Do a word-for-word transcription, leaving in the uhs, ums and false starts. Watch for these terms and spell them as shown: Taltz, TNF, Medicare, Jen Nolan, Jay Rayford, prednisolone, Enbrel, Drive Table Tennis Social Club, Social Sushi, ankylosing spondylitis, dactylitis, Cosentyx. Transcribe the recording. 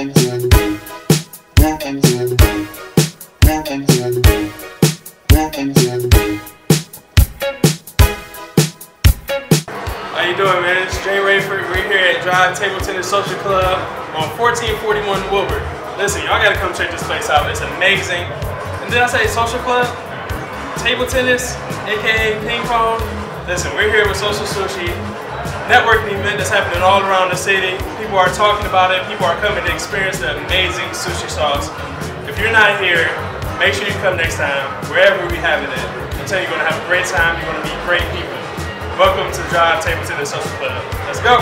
Welcome to the game. Welcome to the game. Welcome to the game. Welcome to the game. How you doing, man? It's Jay Rayford. We're here at Drive Table Tennis Social Club on fourteen forty-one Wilbur. Listen, y'all gotta come check this place out. It's amazing. And did I say social club? Table tennis, aka ping pong. Listen, we're here with Social Sushi. Networking event that's happening all around the city. People are talking about it. People are coming to experience the amazing sushi sauce. If you're not here, make sure you come next time, wherever we have it at. I'm telling you, you're going to have a great time. You're going to meet great people. Welcome to Drive Table Tennis Social Club. Let's go.